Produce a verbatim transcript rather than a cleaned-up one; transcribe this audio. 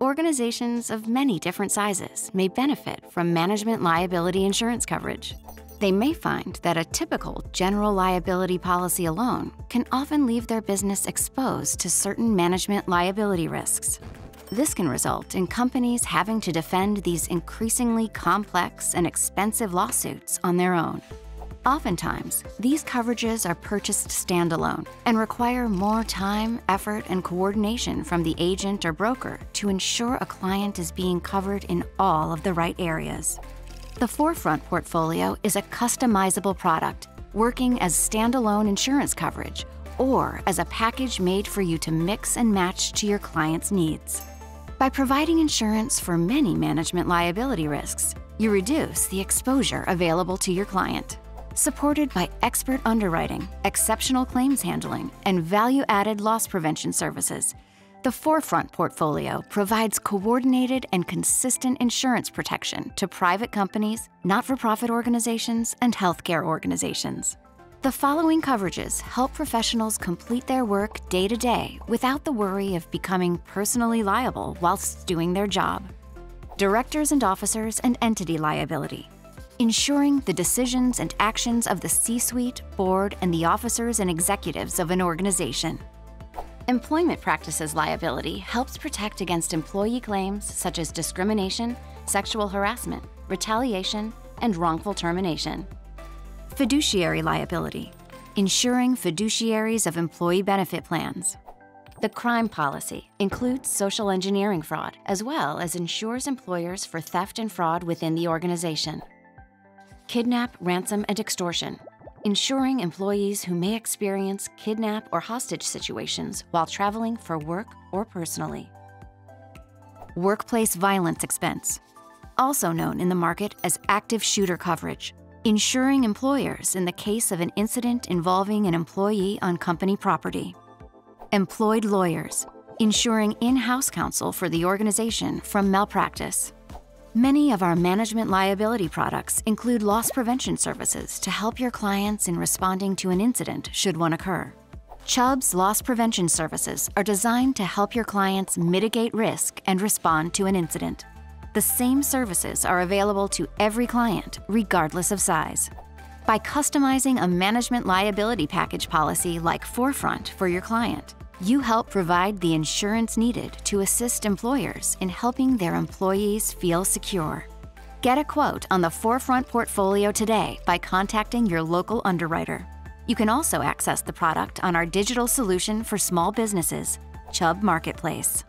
Organizations of many different sizes may benefit from management liability insurance coverage. They may find that a typical general liability policy alone can often leave their business exposed to certain management liability risks. This can result in companies having to defend these increasingly complex and expensive lawsuits on their own. Oftentimes, these coverages are purchased standalone and require more time, effort, and coordination from the agent or broker to ensure a client is being covered in all of the right areas. The Forefront portfolio is a customizable product, working as standalone insurance coverage or as a package made for you to mix and match to your client's needs. By providing insurance for many management liability risks, you reduce the exposure available to your client. Supported by expert underwriting, exceptional claims handling, and value-added loss prevention services, the Forefront portfolio provides coordinated and consistent insurance protection to private companies, not-for-profit organizations, and healthcare organizations. The following coverages help professionals complete their work day-to-day without the worry of becoming personally liable whilst doing their job. Directors and officers and entity liability. Ensuring the decisions and actions of the C-suite, board, and the officers and executives of an organization. Employment practices liability helps protect against employee claims such as discrimination, sexual harassment, retaliation, and wrongful termination. Fiduciary liability, ensuring fiduciaries of employee benefit plans. The crime policy includes social engineering fraud, as well as insures employers for theft and fraud within the organization. Kidnap, ransom, and extortion, ensuring employees who may experience kidnap or hostage situations while traveling for work or personally. Workplace violence expense, also known in the market as active shooter coverage, ensuring employers in the case of an incident involving an employee on company property. Employed lawyers, ensuring in-house counsel for the organization from malpractice. Many of our management liability products include loss prevention services to help your clients in responding to an incident should one occur. Chubb's loss prevention services are designed to help your clients mitigate risk and respond to an incident. The same services are available to every client, regardless of size. By customizing a management liability package policy like Forefront for your client, you help provide the insurance needed to assist employers in helping their employees feel secure. Get a quote on the Forefront portfolio today by contacting your local underwriter. You can also access the product on our digital solution for small businesses, Chubb Marketplace.